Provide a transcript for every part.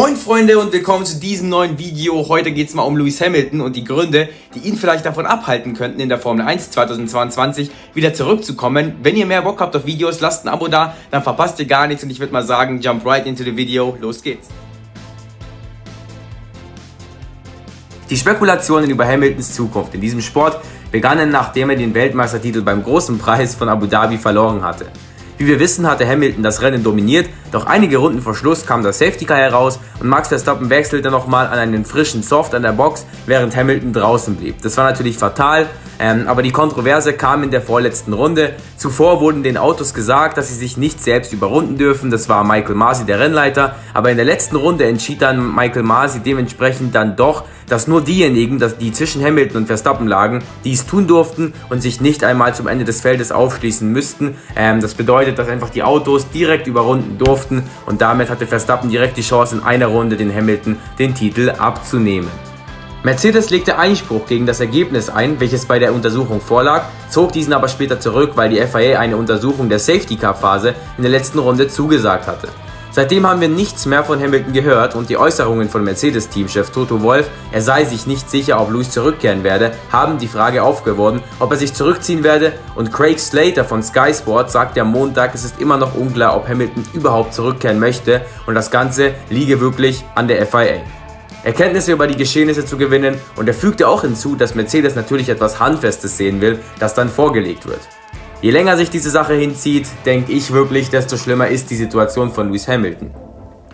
Moin Freunde und willkommen zu diesem neuen Video. Heute geht es mal um Lewis Hamilton und die Gründe, die ihn vielleicht davon abhalten könnten, in der Formel 1 2022 wieder zurückzukommen. Wenn ihr mehr Bock habt auf Videos, lasst ein Abo da, dann verpasst ihr gar nichts und ich würde mal sagen, jump right into the video, los geht's. Die Spekulationen über Hamiltons Zukunft in diesem Sport begannen, nachdem er den Weltmeistertitel beim Großen Preis von Abu Dhabi verloren hatte. Wie wir wissen, hatte Hamilton das Rennen dominiert, doch einige Runden vor Schluss kam das Safety Car heraus und Max Verstappen wechselte nochmal an einen frischen Soft an der Box, während Hamilton draußen blieb. Das war natürlich fatal, aber die Kontroverse kam in der vorletzten Runde. Zuvor wurden den Autos gesagt, dass sie sich nicht selbst überrunden dürfen, das war Michael Masi, der Rennleiter, aber in der letzten Runde entschied dann Michael Masi dementsprechend dann doch, dass nur diejenigen, die zwischen Hamilton und Verstappen lagen, dies tun durften und sich nicht einmal zum Ende des Feldes aufschließen müssten. Das bedeutet, dass einfach die Autos direkt überrunden durften und damit hatte Verstappen direkt die Chance, in einer Runde den Hamilton den Titel abzunehmen. Mercedes legte Einspruch gegen das Ergebnis ein, welches bei der Untersuchung vorlag, zog diesen aber später zurück, weil die FIA eine Untersuchung der Safety-Car-Phase in der letzten Runde zugesagt hatte. Seitdem haben wir nichts mehr von Hamilton gehört und die Äußerungen von Mercedes-Teamchef Toto Wolff, er sei sich nicht sicher, ob Lewis zurückkehren werde, haben die Frage aufgeworfen, ob er sich zurückziehen werde, und Craig Slater von Sky Sports sagte am Montag, es ist immer noch unklar, ob Hamilton überhaupt zurückkehren möchte und das Ganze liege wirklich an der FIA. Erkenntnisse über die Geschehnisse zu gewinnen, und er fügte auch hinzu, dass Mercedes natürlich etwas Handfestes sehen will, das dann vorgelegt wird. Je länger sich diese Sache hinzieht, denke ich wirklich, desto schlimmer ist die Situation von Lewis Hamilton.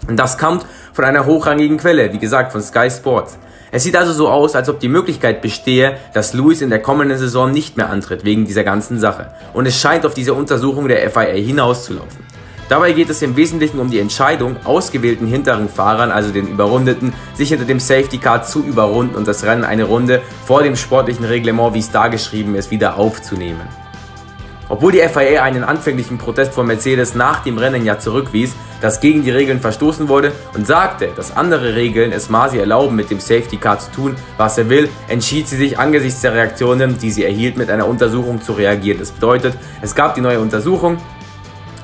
Und das kommt von einer hochrangigen Quelle, wie gesagt von Sky Sports. Es sieht also so aus, als ob die Möglichkeit bestehe, dass Lewis in der kommenden Saison nicht mehr antritt wegen dieser ganzen Sache. Und es scheint auf diese Untersuchung der FIA hinauszulaufen. Dabei geht es im Wesentlichen um die Entscheidung, ausgewählten hinteren Fahrern, also den Überrundeten, sich hinter dem Safety Car zu überrunden und das Rennen eine Runde vor dem sportlichen Reglement, wie es da geschrieben ist, wieder aufzunehmen. Obwohl die FIA einen anfänglichen Protest von Mercedes nach dem Rennen ja zurückwies, dass gegen die Regeln verstoßen wurde und sagte, dass andere Regeln es Masi erlauben, mit dem Safety Car zu tun, was er will, entschied sie sich angesichts der Reaktionen, die sie erhielt, mit einer Untersuchung zu reagieren. Das bedeutet, es gab die neue Untersuchung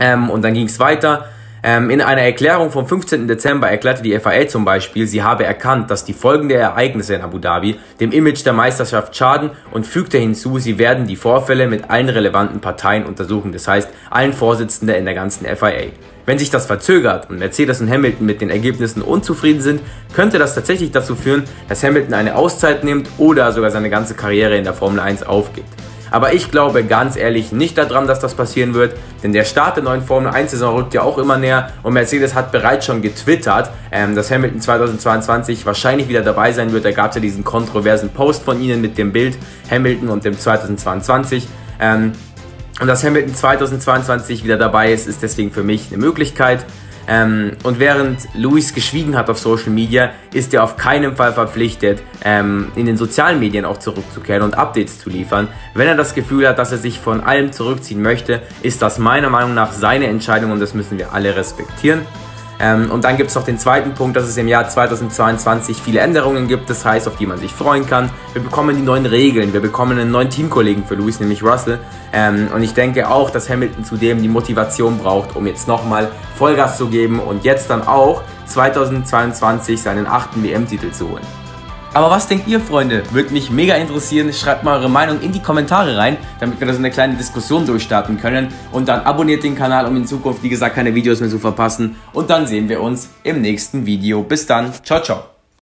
und dann ging es weiter. In einer Erklärung vom 15. Dezember erklärte die FIA zum Beispiel, sie habe erkannt, dass die Folgen der Ereignisse in Abu Dhabi dem Image der Meisterschaft schaden, und fügte hinzu, sie werden die Vorfälle mit allen relevanten Parteien untersuchen, das heißt allen Vorsitzenden in der ganzen FIA. Wenn sich das verzögert und Mercedes und Hamilton mit den Ergebnissen unzufrieden sind, könnte das tatsächlich dazu führen, dass Hamilton eine Auszeit nimmt oder sogar seine ganze Karriere in der Formel 1 aufgibt. Aber ich glaube ganz ehrlich nicht daran, dass das passieren wird, denn der Start der neuen Formel 1 Saison rückt ja auch immer näher und Mercedes hat bereits schon getwittert, dass Hamilton 2022 wahrscheinlich wieder dabei sein wird. Da gab es ja diesen kontroversen Post von ihnen mit dem Bild Hamilton und dem 2022. Und dass Hamilton 2022 wieder dabei ist, ist deswegen für mich eine Möglichkeit. Und während Lewis geschwiegen hat auf Social Media, ist er auf keinen Fall verpflichtet, in den sozialen Medien auch zurückzukehren und Updates zu liefern. Wenn er das Gefühl hat, dass er sich von allem zurückziehen möchte, ist das meiner Meinung nach seine Entscheidung und das müssen wir alle respektieren. Und dann gibt es noch den zweiten Punkt, dass es im Jahr 2022 viele Änderungen gibt, das heißt, auf die man sich freuen kann. Wir bekommen die neuen Regeln, wir bekommen einen neuen Teamkollegen für Lewis, nämlich Russell. Und ich denke auch, dass Hamilton zudem die Motivation braucht, um jetzt nochmal Vollgas zu geben und jetzt dann auch 2022 seinen 8. WM-Titel zu holen. Aber was denkt ihr, Freunde? Würde mich mega interessieren. Schreibt mal eure Meinung in die Kommentare rein, damit wir da so eine kleine Diskussion durchstarten können. Und dann abonniert den Kanal, um in Zukunft, wie gesagt, keine Videos mehr zu verpassen. Und dann sehen wir uns im nächsten Video. Bis dann. Ciao, ciao.